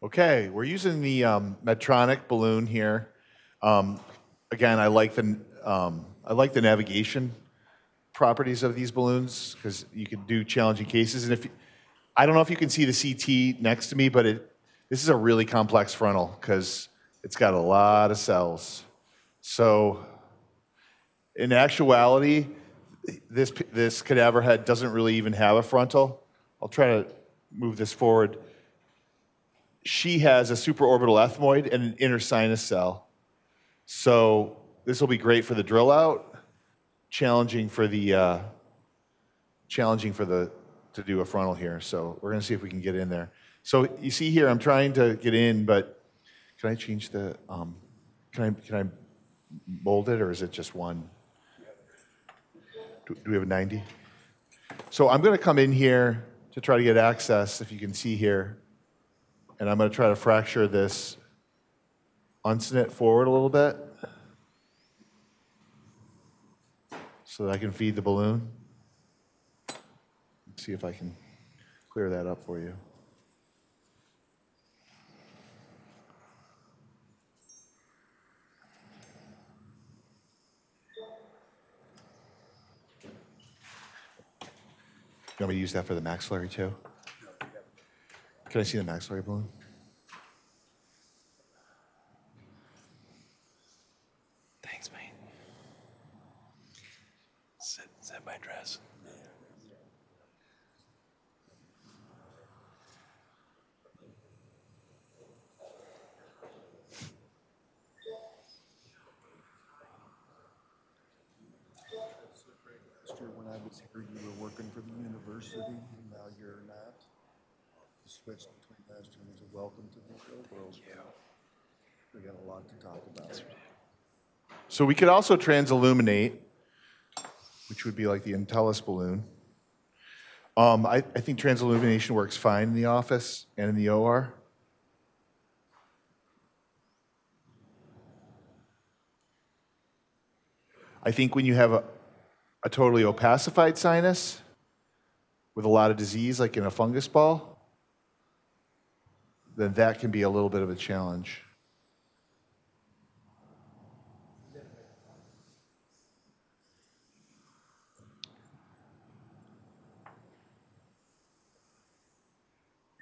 Okay, we're using the Medtronic balloon here. Again, I like the navigation properties of these balloons because you can do challenging cases. And if you, I don't know if you can see the CT next to me, but this is a really complex frontal because it's got a lot of cells. So in actuality, this cadaver head doesn't really even have a frontal. I'll try to move this forward. She has a supraorbital ethmoid and an inner sinus cell. So this will be great for the drill out, challenging to do a frontal here. So we're gonna see if we can get in there. So you see here, I'm trying to get in, but can I change the, can I mold it or is it just one? Do we have a 90? So I'm gonna come in here to try to get access, if you can see here. And I'm gonna try to fracture this, unsen it forward a little bit so that I can feed the balloon. Let's see if I can clear that up for you. You want me to use that for the maxillary too? Can I see the maxillary balloon? Thanks, mate. Is that my dress? When I was here, you were working for the university, and now you're not. You switched between last year. There's a welcome to the real world. Yeah. We got a lot to talk about. So we could also transilluminate, which would be like the Intellis balloon. I think transillumination works fine in the office and in the OR. I think when you have a totally opacified sinus with a lot of disease, like in a fungus ball, then that can be a little bit of a challenge.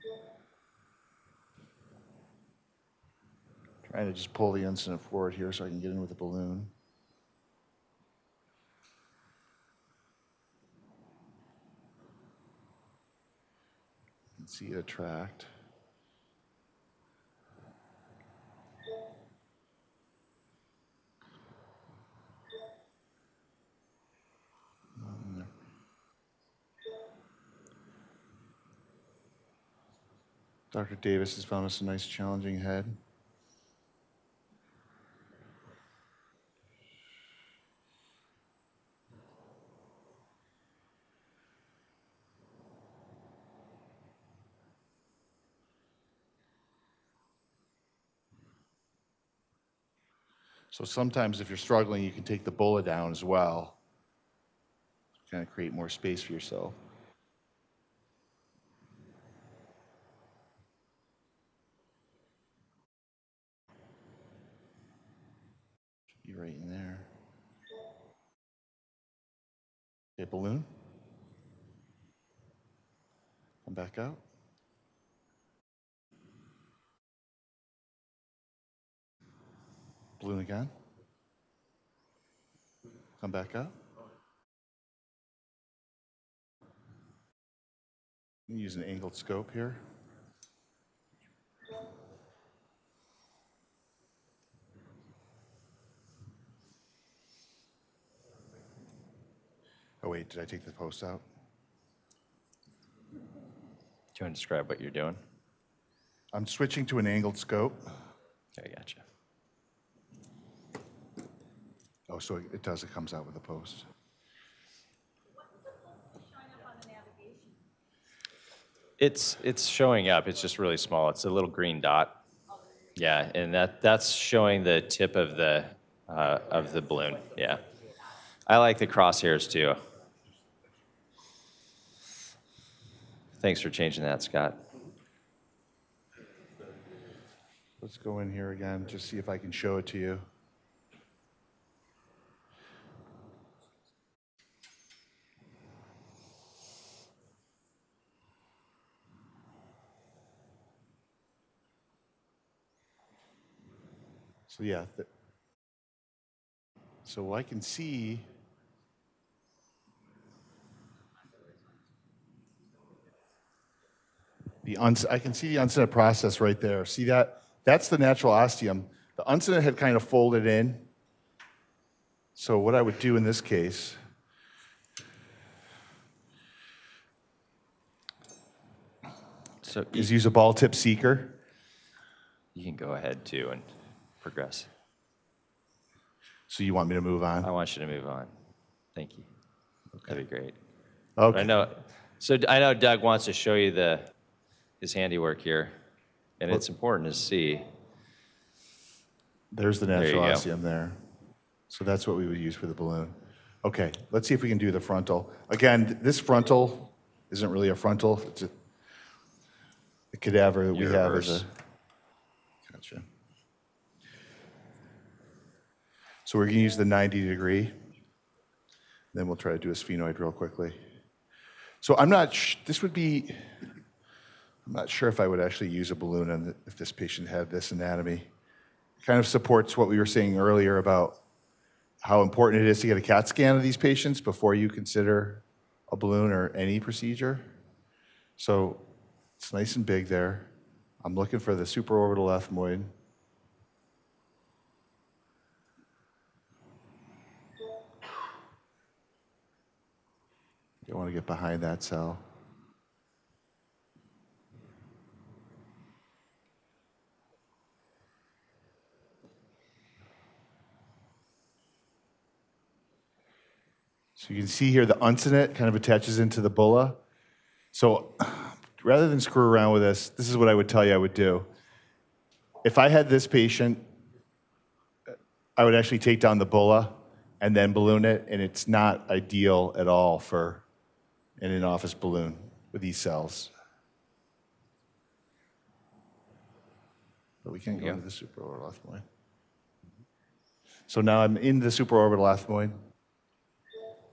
I'm trying to just pull the incident forward here so I can get in with the balloon. See it attract. Dr. Davis has found us a nice challenging head. So sometimes if you're struggling, you can take the bulla down as well. Kind of create more space for yourself. Should be right in there. Okay, balloon. Come back out. Balloon again. Come back up. Use an angled scope here. Oh wait, did I take the post out? Do you want to describe what you're doing? I'm switching to an angled scope. Okay, gotcha. Oh, so it does, it comes out with a post. What's the post showing up on the navigation? It's showing up, it's just really small. It's a little green dot. Yeah, and that's showing the tip of the balloon, yeah. I like the crosshairs too. Thanks for changing that, Scott. Let's go in here again, just see if I can show it to you. So yeah, so I can see the uncinate process right there. See that? That's the natural ostium. The uncinate had kind of folded in. So what I would do in this case, so is use a ball tip seeker. You can go ahead too and progress. So you want me to move on? I want you to move on. Thank you. Okay. That'd be great. Okay. I know Doug wants to show you his handiwork here, and it's important to see. There's the natural ostium there. So that's what we would use for the balloon. Okay, let's see if we can do the frontal. Again, this frontal isn't really a frontal. It's the cadaver that we have is a... Gotcha. So we're going to use the 90°. Then we'll try to do a sphenoid real quickly. So I'm not sure if I would actually use a balloon if this patient had this anatomy. It kind of supports what we were saying earlier about how important it is to get a CAT scan of these patients before you consider a balloon or any procedure. So it's nice and big there. I'm looking for the supraorbital ethmoid. You want to get behind that cell. So you can see here the uncinate kind of attaches into the bulla. So rather than screw around with this, this is what I would tell you I would do. If I had this patient, I would actually take down the bulla and then balloon it, and it's not ideal at all for in an in-office balloon with these cells. But we can go into the supraorbital ethmoid. So now I'm in the supraorbital ethmoid,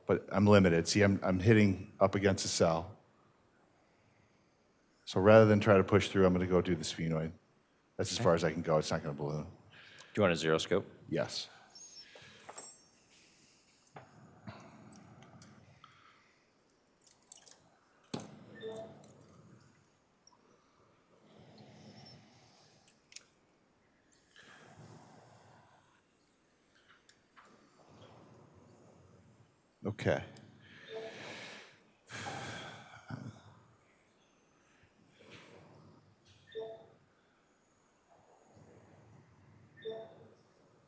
but I'm limited. See, I'm hitting up against a cell. So rather than try to push through, I'm gonna go do the sphenoid. That's as far as I can go. It's not gonna balloon. Do you want a zero scope? Yes. Okay.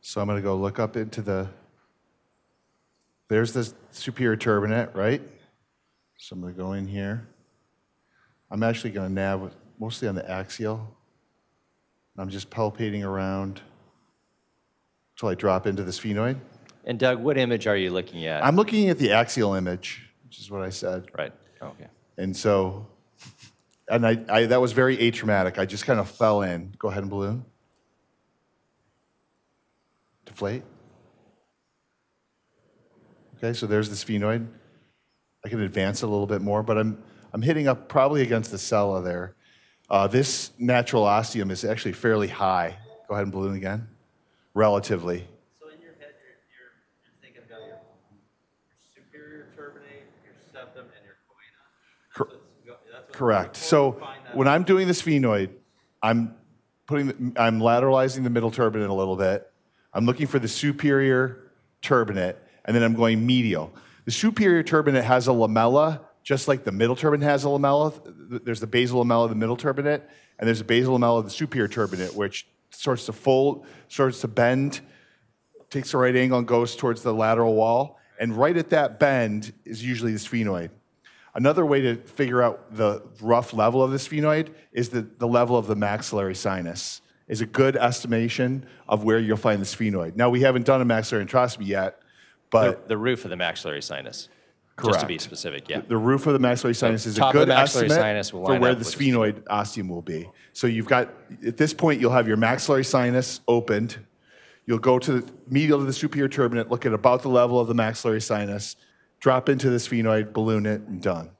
So I'm going to go look up into there's the superior turbinate, right? So I'm going to go in here. I'm actually going to nab mostly on the axial. I'm just palpating around until I drop into the sphenoid. And Doug, what image are you looking at? I'm looking at the axial image, which is what I said. Right, okay. And so, and I that was very atraumatic. I just kind of fell in. Go ahead and balloon. Deflate. Okay, so there's the sphenoid. I can advance it a little bit more, but I'm hitting up probably against the cella there. This natural ostium is actually fairly high. Go ahead and balloon again, relatively. Correct. So when I'm doing the sphenoid, I'm lateralizing the middle turbinate a little bit. I'm looking for the superior turbinate, and then I'm going medial. The superior turbinate has a lamella, just like the middle turbinate has a lamella. There's the basal lamella of the middle turbinate, and there's a basal lamella of the superior turbinate, which starts to fold, starts to bend, takes the right angle and goes towards the lateral wall. And right at that bend is usually the sphenoid. Another way to figure out the rough level of the sphenoid is the level of the maxillary sinus is a good estimation of where you'll find the sphenoid. Now, we haven't done a maxillary enterostomy yet, but... The roof of the maxillary sinus. Correct. Just to be specific, yeah. The roof of the maxillary sinus is a good estimate for where the sphenoid ostium will be. So you've got, at this point, you'll have your maxillary sinus opened. You'll go to the medial to the superior turbinate, look at about the level of the maxillary sinus, drop into the sphenoid, balloon it, and done.